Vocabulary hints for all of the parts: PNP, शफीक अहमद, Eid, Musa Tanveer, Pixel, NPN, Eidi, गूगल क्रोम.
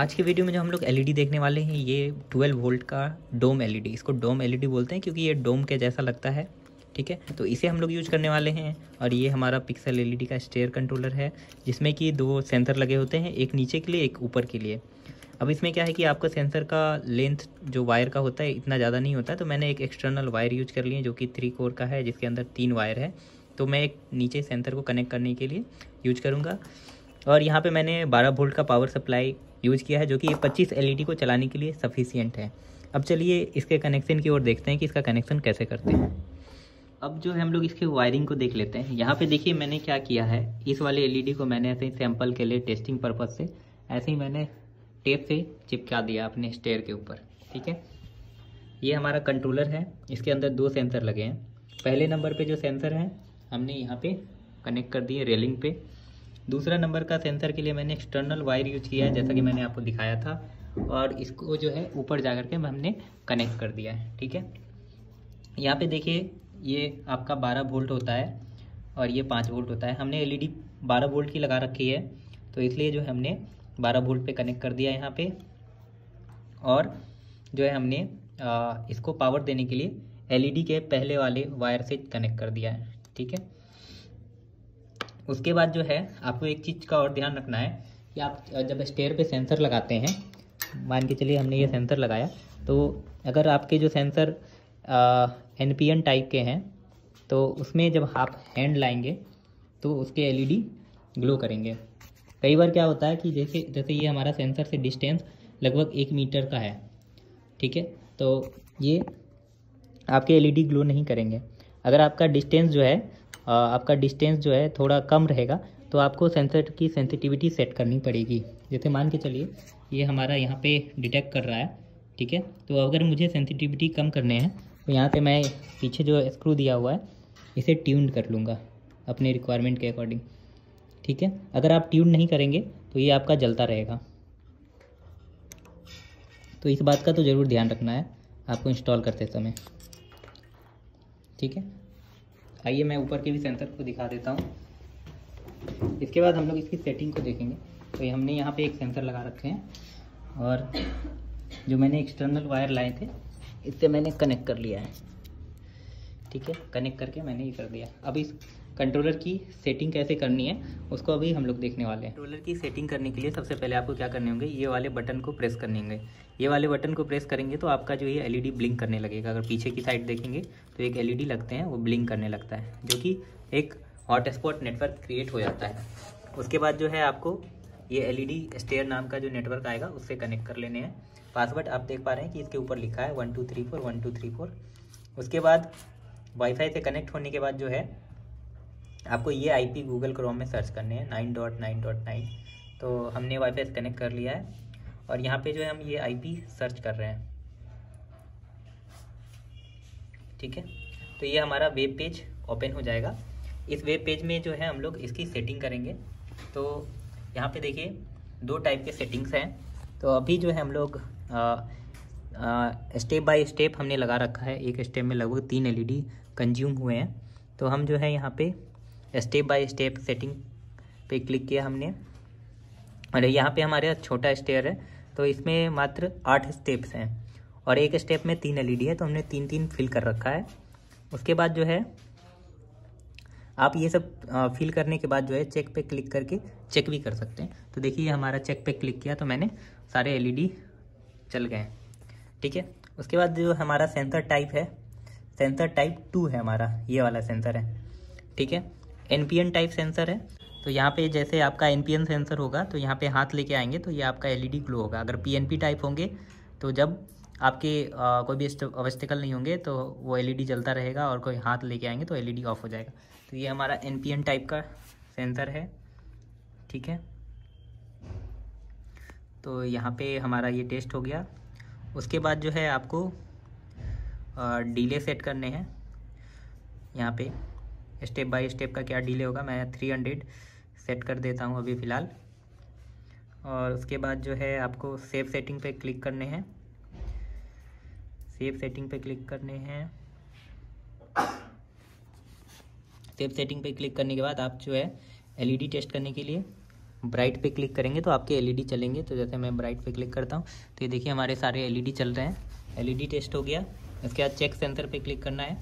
आज के वीडियो में जो हम लोग एलईडी देखने वाले हैं ये 12 वोल्ट का डोम एलईडी, इसको डोम एलईडी बोलते हैं क्योंकि ये डोम के जैसा लगता है। ठीक है, तो इसे हम लोग यूज करने वाले हैं। और ये हमारा पिक्सल एलईडी का स्टेयर कंट्रोलर है जिसमें कि दो सेंसर लगे होते हैं, एक नीचे के लिए एक ऊपर के लिए। अब इसमें क्या है कि आपका सेंसर का लेंथ जो वायर का होता है इतना ज़्यादा नहीं होता है, तो मैंने एक एक्सटर्नल वायर यूज कर लिया जो कि 3 कोर का है जिसके अंदर 3 वायर है। तो मैं एक नीचे सेंसर को कनेक्ट करने के लिए यूज करूँगा। और यहाँ पे मैंने 12 वोल्ट का पावर सप्लाई यूज़ किया है जो कि ये 25 एलईडी को चलाने के लिए सफिशिएंट है। अब चलिए इसके कनेक्शन की ओर देखते हैं कि इसका कनेक्शन कैसे करते हैं। अब जो है हम लोग इसके वायरिंग को देख लेते हैं। यहाँ पे देखिए मैंने क्या किया है, इस वाले एलईडी को मैंने ऐसे ही सैंपल के लिए टेस्टिंग पर्पज़ से ऐसे ही मैंने टेप से चिपका दिया अपने स्टेयर के ऊपर। ठीक है, ये हमारा कंट्रोलर है, इसके अंदर 2 सेंसर लगे हैं। पहले नंबर पर जो सेंसर है हमने यहाँ पर कनेक्ट कर दिए रेलिंग पे। दूसरा नंबर का सेंसर के लिए मैंने एक्सटर्नल वायर यूज किया है जैसा कि मैंने आपको दिखाया था, और इसको जो है ऊपर जा कर के हमने कनेक्ट कर दिया है। ठीक है, यहाँ पे देखिए ये आपका 12 वोल्ट होता है और ये 5 वोल्ट होता है। हमने एलईडी 12 वोल्ट की लगा रखी है तो इसलिए जो है हमने 12 वोल्ट पे कनेक्ट कर दिया यहाँ पे। और जो है हमने इसको पावर देने के लिए एलईडी के पहले वाले वायर से कनेक्ट कर दिया है। ठीक है, उसके बाद जो है आपको एक चीज़ का और ध्यान रखना है कि आप जब स्टेयर पे सेंसर लगाते हैं, मान के चलिए हमने ये सेंसर लगाया, तो अगर आपके जो सेंसर NPN टाइप के हैं तो उसमें जब आप हैंड लाएंगे तो उसके एलईडी ग्लो करेंगे। कई बार क्या होता है कि जैसे ये हमारा सेंसर से डिस्टेंस लगभग 1 मीटर का है। ठीक है, तो ये आपके एलईडी ग्लो नहीं करेंगे। अगर आपका डिस्टेंस जो है थोड़ा कम रहेगा तो आपको सेंसर की सेंसिटिविटी सेट करनी पड़ेगी। जैसे मान के चलिए ये हमारा यहाँ पे डिटेक्ट कर रहा है। ठीक है, तो अगर मुझे सेंसिटिविटी कम करने हैं तो यहाँ पे मैं पीछे जो स्क्रू दिया हुआ है इसे ट्यून कर लूँगा अपने रिक्वायरमेंट के अकॉर्डिंग। ठीक है, अगर आप ट्यून नहीं करेंगे तो ये आपका जलता रहेगा, तो इस बात का तो ज़रूर ध्यान रखना है आपको इंस्टॉल करते समय। ठीक है, आइए मैं ऊपर के भी सेंसर को दिखा देता हूँ। इसके बाद हम लोग इसकी सेटिंग को देखेंगे। तो ये हमने यहाँ पे एक सेंसर लगा रखे हैं और जो मैंने एक्सटर्नल वायर लाए थे इससे मैंने कनेक्ट कर लिया है। ठीक है, कनेक्ट करके मैंने ये कर दिया। अब इस कंट्रोलर की सेटिंग कैसे करनी है उसको अभी हम लोग देखने वाले हैं। कंट्रोलर की सेटिंग करने के लिए सबसे पहले आपको क्या करने होंगे, ये वाले बटन को प्रेस करने होंगे। ये वाले बटन को प्रेस करेंगे तो आपका जो ये एलईडी ब्लिंक करने लगेगा। अगर पीछे की साइड देखेंगे तो एक एलईडी लगते हैं वो ब्लिंक करने लगता है जो कि एक हॉटस्पॉट नेटवर्क क्रिएट हो जाता है। उसके बाद जो है आपको ये एलईडी स्टेयर नाम का जो नेटवर्क आएगा उससे कनेक्ट कर लेने हैं। पासवर्ड आप देख पा रहे हैं कि इसके ऊपर लिखा है 1234 1234। उसके बाद वाईफाई से कनेक्ट होने के बाद जो है आपको ये आईपी गूगल क्रोम में सर्च करने हैं 9.9.9। तो हमने वाईफाई से कनेक्ट कर लिया है और यहाँ पे जो है हम ये आईपी सर्च कर रहे हैं। ठीक है, तो ये हमारा वेब पेज ओपन हो जाएगा। इस वेब पेज में जो है हम लोग इसकी सेटिंग करेंगे। तो यहाँ पे देखिए 2 टाइप के सेटिंग्स हैं। तो अभी जो है हम लोग स्टेप बाय स्टेप हमने लगा रखा है। एक स्टेप में लगभग 3 एलईडी कंज्यूम हुए हैं, तो हम जो है यहाँ पे स्टेप बाय स्टेप सेटिंग पे क्लिक किया हमने। और यहाँ पे हमारे छोटा स्टेयर है तो इसमें मात्र 8 स्टेप्स हैं और एक स्टेप में 3 एलईडी है, तो हमने 3-3 फिल कर रखा है। उसके बाद जो है आप ये सब फिल करने के बाद जो है चेक पे क्लिक करके चेक भी कर सकते हैं। तो देखिए हमारा चेक पे क्लिक किया तो मैंने सारे एलईडी चल गए। ठीक है, उसके बाद जो हमारा सेंसर टाइप है, सेंसर टाइप 2 है हमारा, ये वाला सेंसर है। ठीक है, NPN टाइप सेंसर है। तो यहाँ पे जैसे आपका NPN सेंसर होगा तो यहाँ पे हाथ लेके आएंगे तो ये आपका एलईडी ग्लो होगा। अगर PNP टाइप होंगे तो जब आपके कोई भी ऑब्स्टेकल नहीं होंगे तो वो एलईडी जलता रहेगा, और कोई हाथ लेके आएंगे तो एलईडी ऑफ हो जाएगा। तो ये हमारा NPN टाइप का सेंसर है। ठीक है, तो यहाँ पे हमारा ये टेस्ट हो गया। उसके बाद जो है आपको डिले सेट करने हैं। यहाँ पे स्टेप बाय स्टेप का क्या डिले होगा, मैं 300 सेट कर देता हूँ अभी फ़िलहाल। और उसके बाद जो है आपको सेव सेटिंग पे क्लिक करने हैं, सेव सेटिंग पे क्लिक करने हैं। सेव सेटिंग पे क्लिक करने के बाद आप जो है एलईडी टेस्ट करने के लिए ब्राइट पे क्लिक करेंगे तो आपके एलईडी चलेंगे। तो जैसे मैं ब्राइट पे क्लिक करता हूँ तो ये देखिए हमारे सारे एलईडी चल रहे हैं। एलईडी टेस्ट हो गया। इसके बाद चेक सेंसर पे क्लिक करना है।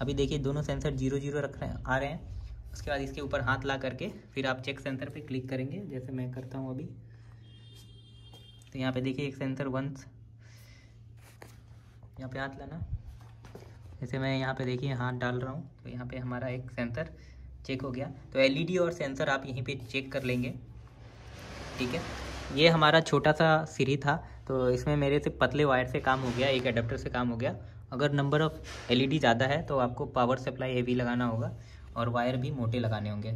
अभी देखिए दोनों सेंसर 0 0 आ रहे हैं। उसके बाद इसके ऊपर हाथ ला करके फिर आप चेक सेंसर पे क्लिक करेंगे, जैसे मैं करता हूँ अभी। तो यहाँ पे देखिए एक सेंसर 1, यहाँ पे हाथ लाना, जैसे मैं यहाँ पे देखिए हाथ डाल रहा हूँ तो यहाँ पे हमारा एक सेंसर चेक हो गया। तो एलईडी और सेंसर आप यहीं पे चेक कर लेंगे, ठीक है। ये हमारा छोटा सा सीरी था, तो इसमें मेरे से पतले वायर से काम हो गया, एक अडेप्टर से काम हो गया। अगर नंबर ऑफ एलईडी ज़्यादा है तो आपको पावर सप्लाई हेवी लगाना होगा और वायर भी मोटे लगाने होंगे,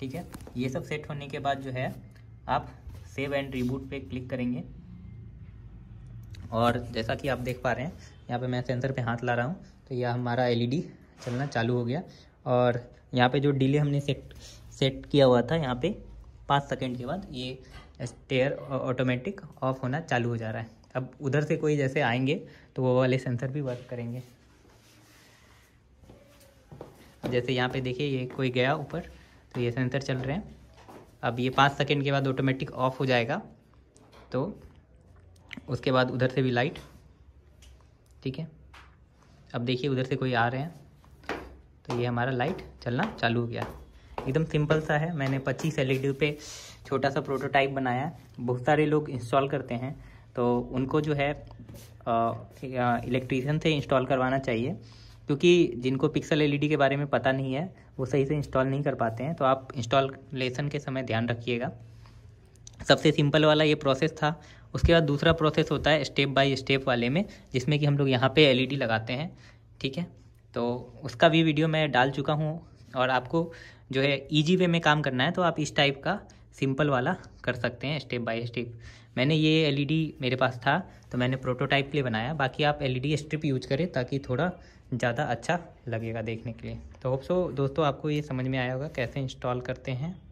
ठीक है। ये सब सेट होने के बाद जो है आप सेव एंड रिबूट पे क्लिक करेंगे और जैसा कि आप देख पा रहे हैं यहाँ पे मैं सेंसर पे हाथ ला रहा हूँ तो यह हमारा एलईडी चलना चालू हो गया। और यहाँ पे जो डिले हमने सेट किया हुआ था, यहाँ पे 5 सेकेंड के बाद ये स्टेयर ऑटोमेटिक ऑफ होना चालू हो जा रहा है। अब उधर से कोई जैसे आएंगे तो वो वाले सेंसर भी वर्क करेंगे। जैसे यहाँ पे देखिए ये कोई गया ऊपर तो ये सेंसर चल रहे हैं। अब ये 5 सेकेंड के बाद ऑटोमेटिक ऑफ हो जाएगा। तो उसके बाद उधर से भी लाइट, ठीक है। अब देखिए उधर से कोई आ रहे हैं तो ये हमारा लाइट चलना चालू हो गया। एकदम सिंपल सा है। मैंने 25 एलईडी पे छोटा सा प्रोटोटाइप बनाया है। बहुत सारे लोग इंस्टॉल करते हैं तो उनको जो है इलेक्ट्रीशियन से इंस्टॉल करवाना चाहिए, क्योंकि जिनको पिक्सल एलईडी के बारे में पता नहीं है वो सही से इंस्टॉल नहीं कर पाते हैं। तो आप इंस्टॉलेशन के समय ध्यान रखिएगा। सबसे सिंपल वाला ये प्रोसेस था। उसके बाद दूसरा प्रोसेस होता है स्टेप बाय स्टेप वाले में, जिसमें कि हम लोग यहाँ पे एलईडी लगाते हैं, ठीक है। तो उसका भी वीडियो मैं डाल चुका हूँ। और आपको जो है इजी वे में काम करना है तो आप इस टाइप का सिंपल वाला कर सकते हैं स्टेप बाय स्टेप। मैंने ये एलईडी मेरे पास था तो मैंने प्रोटोटाइप के लिए बनाया। बाकी आप एलईडी स्ट्रिप यूज करें ताकि थोड़ा ज़्यादा अच्छा लगेगा देखने के लिए। तो होप सो दोस्तों आपको ये समझ में आया होगा कैसे इंस्टॉल करते हैं।